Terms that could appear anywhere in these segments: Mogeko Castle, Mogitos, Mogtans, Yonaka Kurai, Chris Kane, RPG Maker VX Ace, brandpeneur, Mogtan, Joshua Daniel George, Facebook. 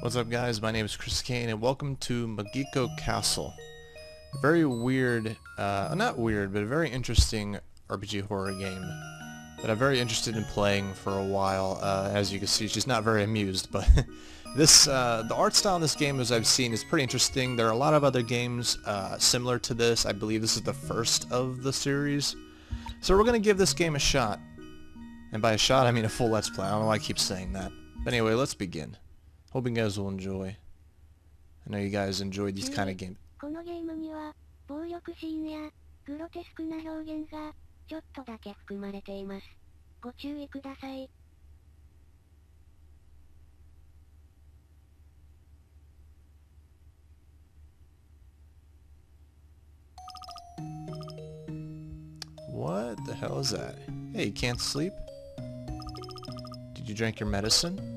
What's up guys, my name is Chris Kane and welcome to Mogeko Castle. Very weird, not weird, but a very interesting RPG horror game that I'm very interested in playing for a while. As you can see, she's not very amused, but this, the art style in this game, as I've seen, is pretty interesting. There are a lot of other games similar to this. I believe this is the first of the series. So we're going to give this game a shot. And by a shot, I mean a full let's play. I don't know why I keep saying that. But anyway, let's begin. Hoping you guys will enjoy. I know you guys enjoyed these kind of games. What the hell is that? Hey, you can't sleep? Did you drink your medicine?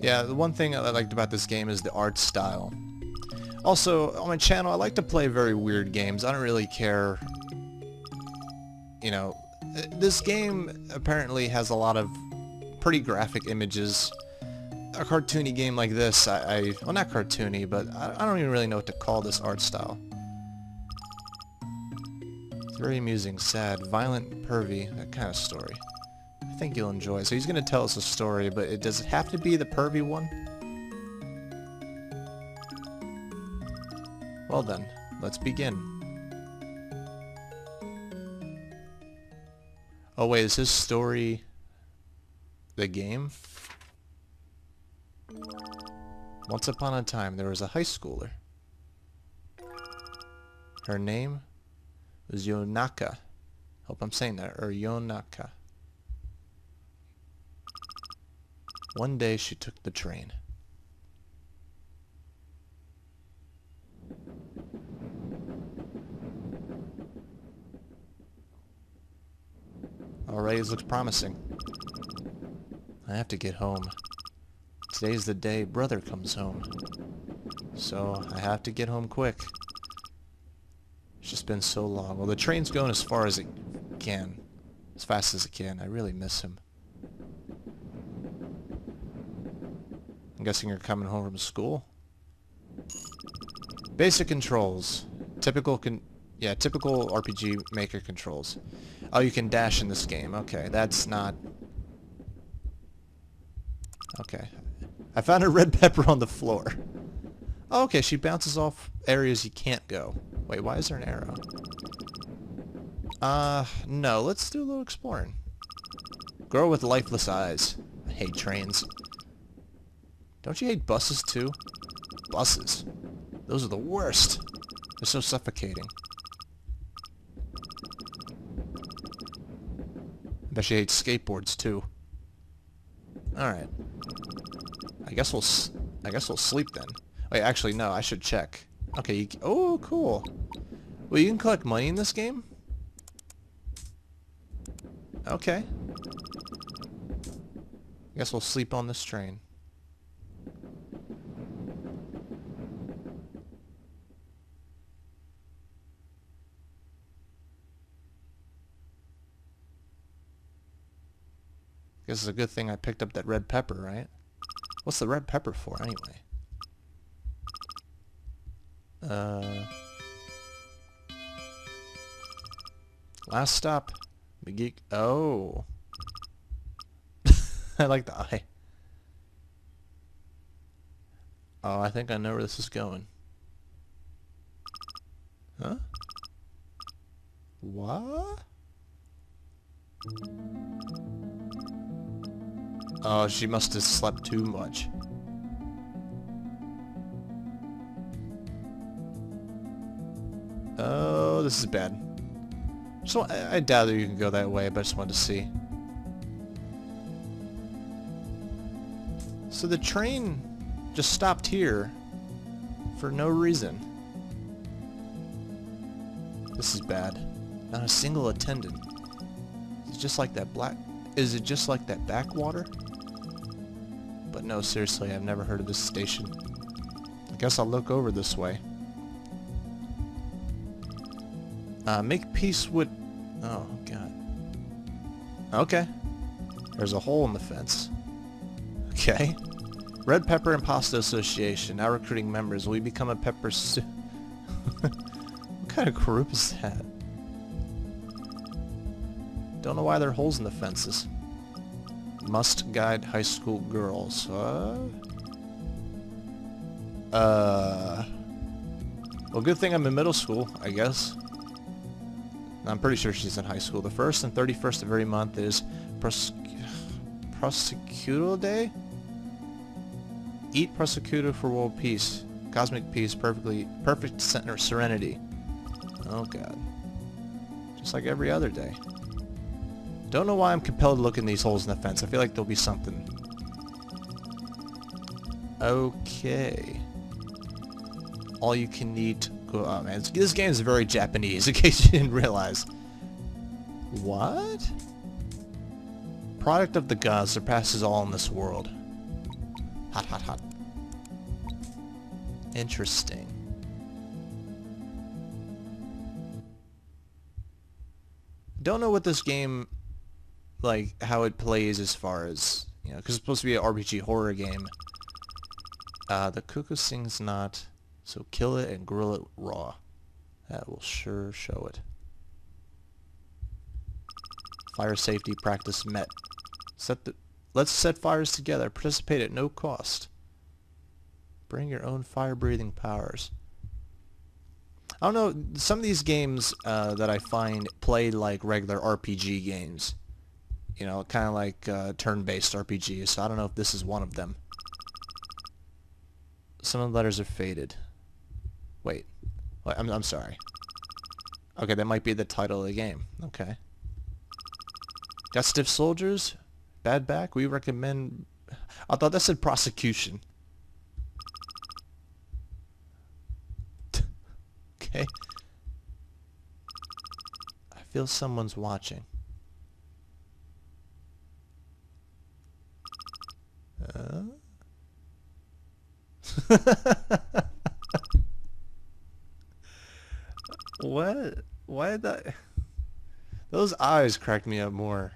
Yeah, the one thing I liked about this game is the art style. Also, on my channel, I like to play very weird games. I don't really care. You know, this game apparently has a lot of pretty graphic images. A cartoony game like this, well, not cartoony, but I don't even really know what to call this art style. It's very amusing, sad, violent, pervy, that kind of story. I think you'll enjoy it. So he's going to tell us a story, but does it have to be the pervy one? Well then, let's begin. Oh wait, is his story the game? Once upon a time, there was a high schooler. Her name was Yonaka. Hope I'm saying that, or Yonaka. One day she took the train. Alright, this looks promising. I have to get home. Today's the day brother comes home. So I have to get home quick. It's just been so long. Well, the train's going as far as it can. As fast as it can. I really miss him. I'm guessing you're coming home from school. Basic controls. Typical RPG Maker controls. Oh, you can dash in this game. Okay, that's not... Okay. I found a red pepper on the floor. Oh, okay, she bounces off areas you can't go. Wait, why is there an arrow? No, let's do a little exploring. Girl with lifeless eyes. I hate trains. Don't you hate buses, too? Buses. Those are the worst. They're so suffocating. I bet she hates skateboards, too. Alright. I guess we'll sleep, then. Wait, actually, no. I should check. Okay, oh, cool. Well, you can collect money in this game? Okay. I guess we'll sleep on this train. Guess it's a good thing I picked up that red pepper, right? What's the red pepper for, anyway? Last stop. Magik. Oh. I like the eye. Oh, I think I know where this is going. Huh? What? Oh, she must have slept too much. Oh, this is bad. So I doubt that you can go that way, but I just wanted to see. So the train just stopped here for no reason. This is bad. Not a single attendant. It's just like that black... Is it just like that backwater? But no, seriously, I've never heard of this station. I guess I'll look over this way. Make peace with... Oh, God. Okay. There's a hole in the fence. Okay. Red Pepper and Pasta Association, now recruiting members. Will you become a pepper soup? What kind of group is that? Don't know why there are holes in the fences. Must guide high school girls. Well, good thing I'm in middle school, I guess. I'm pretty sure she's in high school. The 1st and 31st of every month is Prosecutor Day? Eat Prosecutor for world peace. Cosmic peace, perfect center serenity. Oh god. Just like every other day. Don't know why I'm compelled to look in these holes in the fence. I feel like there'll be something. Okay. All you can eat. Oh man, this game is very Japanese, in case you didn't realize. What? Product of the gods surpasses all in this world. Hot, hot, hot. Interesting. Don't know what this game, like, how it plays as far as, you know, because it's supposed to be an RPG horror game. The cuckoo sings not... So kill it and grill it raw. That will sure show it. Fire safety practice met. Let's set fires together. Participate at no cost. Bring your own fire-breathing powers. I don't know. Some of these games that I find play like regular RPG games. You know, kind of like turn-based RPGs. So I don't know if this is one of them. Some of the letters are faded. Wait, I'm sorry. Okay, that might be the title of the game. Okay. Got stiff soldiers? Bad back? We recommend... I thought that said prosecution. Okay. I feel someone's watching. What? Why did that? Those eyes cracked me up more.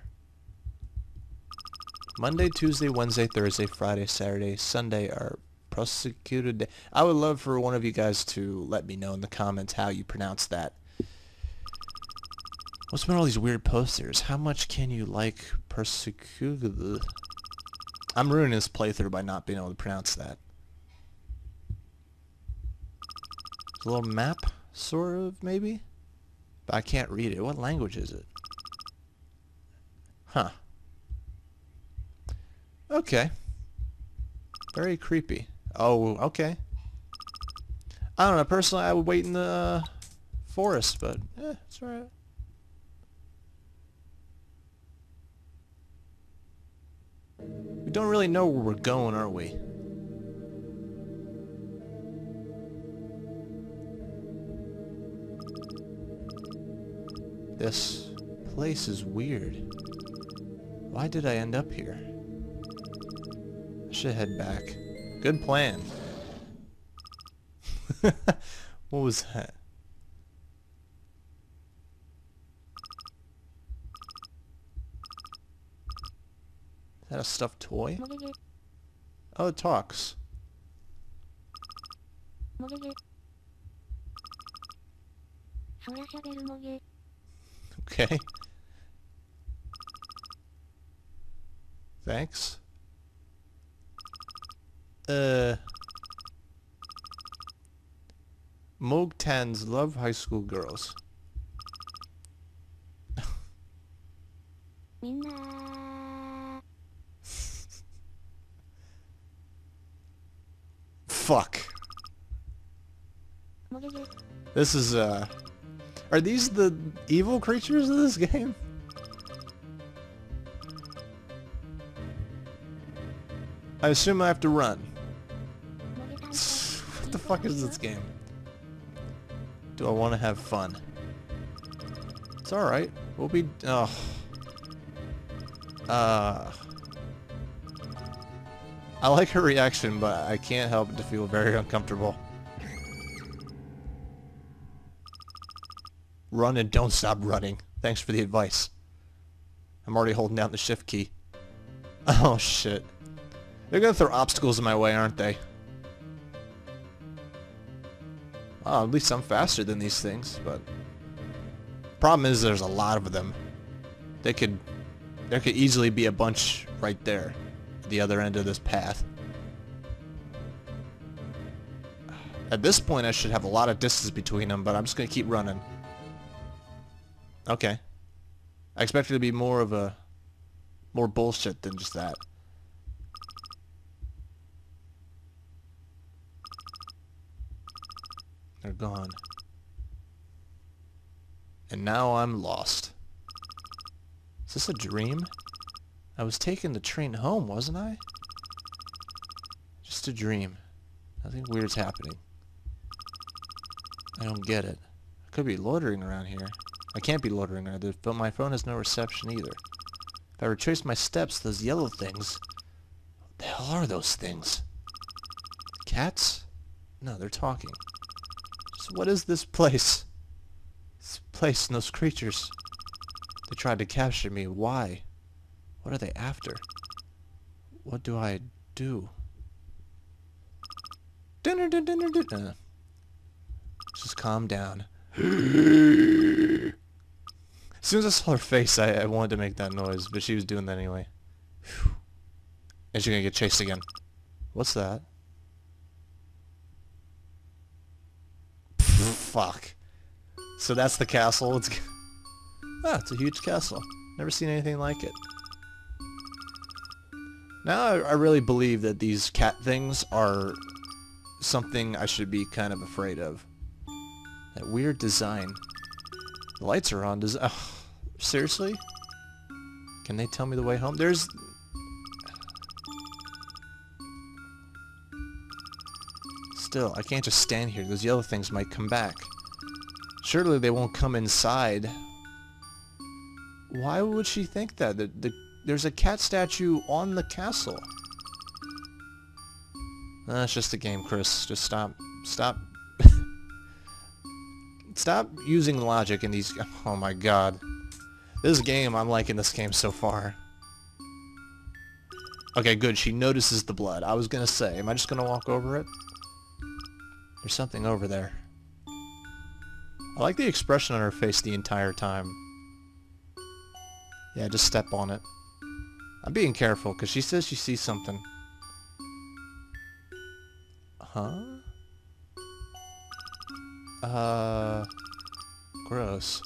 Monday, Tuesday, Wednesday, Thursday, Friday, Saturday, Sunday are Prosecutor Day. I would love for one of you guys to let me know in the comments how you pronounce that. What's been all these weird posters? How much can you like Prosecutor? I'm ruining this playthrough by not being able to pronounce that. It's a little map, sort of, maybe? But I can't read it. What language is it? Huh. Okay. Very creepy. Oh, okay. I don't know. Personally, I would wait in the forest, but eh, it's alright. We don't really know where we're going, are we? This place is weird. Why did I end up here? I should head back. Good plan. What was that? Is that a stuffed toy? Oh, it talks. Okay. Thanks. Mogtans love high school girls. Fuck. This is Are these the evil creatures of this game? I assume I have to run. What the fuck is this game? Do I want to have fun? It's alright. We'll be... Oh. I like her reaction, but I can't help but to feel very uncomfortable. Run and don't stop running. Thanks for the advice. I'm already holding down the shift key. Oh shit. They're gonna throw obstacles in my way, aren't they? Oh, at least I'm faster than these things, but... problem is there's a lot of them. They could... there could easily be a bunch right there, at the other end of this path. At this point, I should have a lot of distance between them, but I'm just gonna keep running. Okay. I expected it to be more of a... more bullshit than just that. They're gone. And now I'm lost. Is this a dream? I was taking the train home, wasn't I? Just a dream. Nothing weird's happening. I don't get it. I could be loitering around here. I can't be loitering around, but my phone has no reception either. If I retrace my steps, those yellow things... what the hell are those things? Cats? No, they're talking. So what is this place? This place and those creatures. They tried to capture me. Why? What are they after? What do I do? Just calm down. As soon as I saw her face, I wanted to make that noise, but she was doing that anyway. Whew. And she's gonna get chased again. What's that? Fuck. So that's the castle. It's it's a huge castle. Never seen anything like it. Now I really believe that these cat things are something I should be kind of afraid of. That weird design. The lights are on. Seriously? Can they tell me the way home? There's... still, I can't just stand here. Those yellow things might come back. Surely they won't come inside. Why would she think that? There's a cat statue on the castle. It's just a game, Chris. Just stop. Stop. Stop using logic in these... oh my god. This game, I'm liking this game so far. Okay, good. She notices the blood. I was gonna say, am I just gonna walk over it? There's something over there. I like the expression on her face the entire time. Yeah, just step on it. I'm being careful, because she says she sees something. Huh? Gross.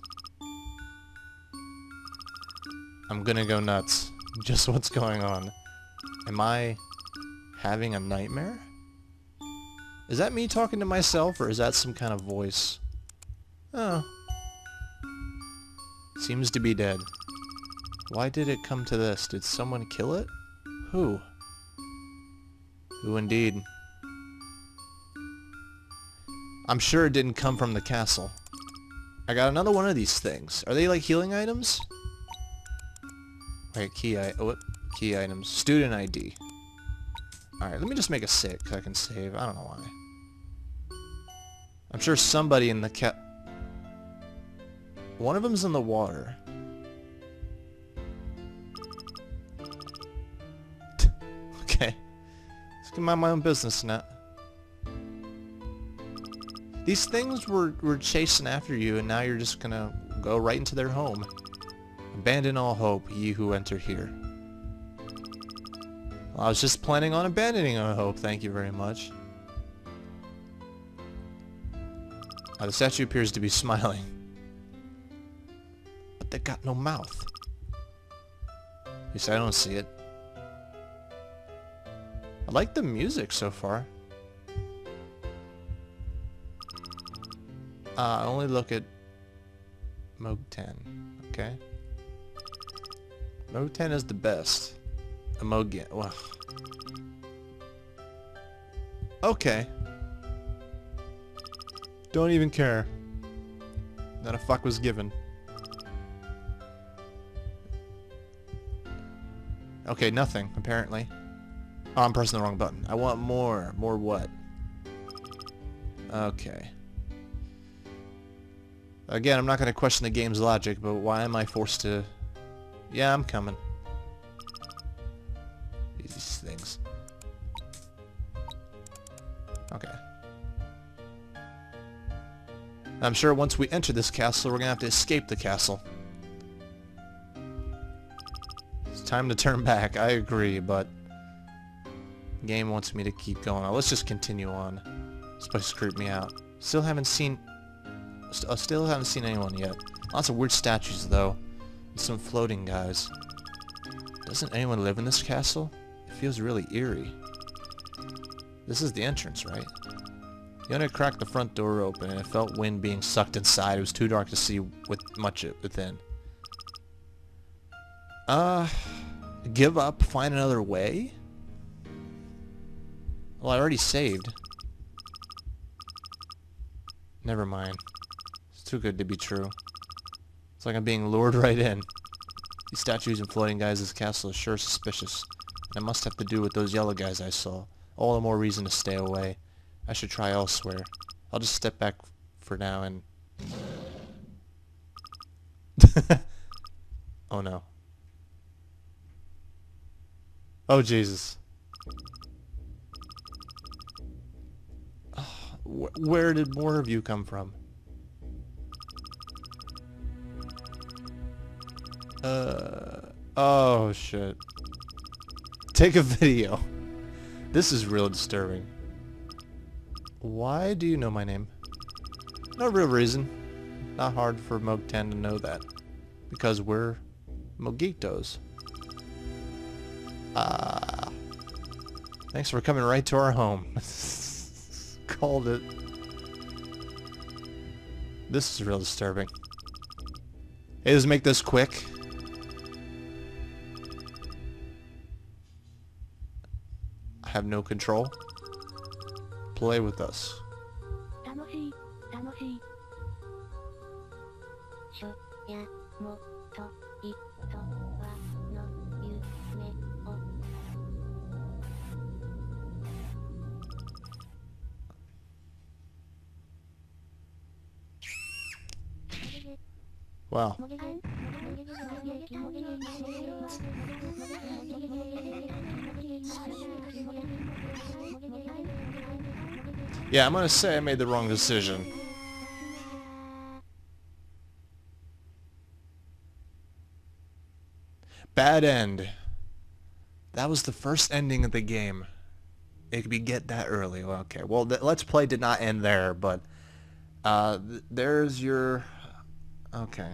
I'm gonna go nuts. Just what's going on? Am I having a nightmare? Is that me talking to myself, or is that some kind of voice? Oh. Seems to be dead. Why did it come to this? Did someone kill it? Who? Who indeed? I'm sure it didn't come from the castle. I got another one of these things. Are they like healing items? Wait, key items. Student ID. Alright, let me just make a save, because I can save. I don't know why. I'm sure somebody in the one of them's in the water. Okay. Let's get my own business now. These things were chasing after you, and now you're just gonna go right into their home. Abandon all hope, ye who enter here. Well, I was just planning on abandoning all hope, thank you very much. The statue appears to be smiling. But they got no mouth. At least I don't see it. I like the music so far. I only look at Mogtan, okay? Mogtan is the best. Wow. Okay. Don't even care. Not a fuck was given. Okay, nothing, apparently. Oh, I'm pressing the wrong button. I want more. More what? Okay. Again, I'm not going to question the game's logic, but why am I forced to... yeah, I'm coming. These things. Okay. I'm sure once we enter this castle, we're gonna have to escape the castle. It's time to turn back, I agree, but... the game wants me to keep going. Let's just continue on. This place creeped me out. Still haven't seen anyone yet. Lots of weird statues, though. And some floating guys. Doesn't anyone live in this castle? It feels really eerie. This is the entrance, right? Yona cracked the front door open, and it felt wind being sucked inside. It was too dark to see much within. Give up? Find another way? Well, I already saved. Never mind. It's too good to be true. It's like I'm being lured right in. These statues and floating guys, this castle is sure suspicious. And it must have to do with those yellow guys I saw. All the more reason to stay away. I should try elsewhere. I'll just step back for now and... oh no. Oh Jesus. Where did more of you come from? Oh shit. Take a video. This is real disturbing. Why do you know my name? No real reason. Not hard for Mogtan to know that. Because we're Mogitos. Ah. Thanks for coming right to our home. Called it. This is real disturbing. Hey, let's make this quick. I have no control. Play with us. Wow. Yeah, I'm gonna say I made the wrong decision. Bad end. That was the first ending of the game. It could be get that early. Well, okay, well, the Let's Play did not end there, but... there's your... Okay.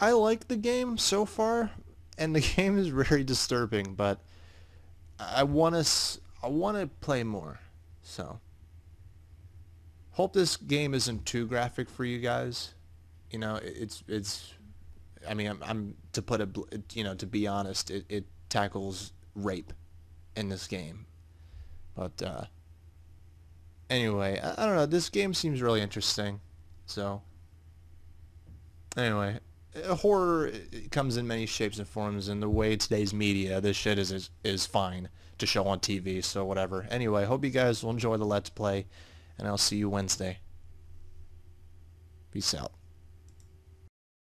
I like the game so far, and the game is very disturbing, but I want to play more. So hope this game isn't too graphic for you guys. You know, it's I mean, I'm to put a, you know, to be honest, it tackles rape in this game. But anyway, I don't know, this game seems really interesting, so... Anyway, horror comes in many shapes and forms, and the way today's media, this shit is fine to show on TV, so whatever. Anyway, hope you guys will enjoy the Let's Play, and I'll see you Wednesday. Peace out.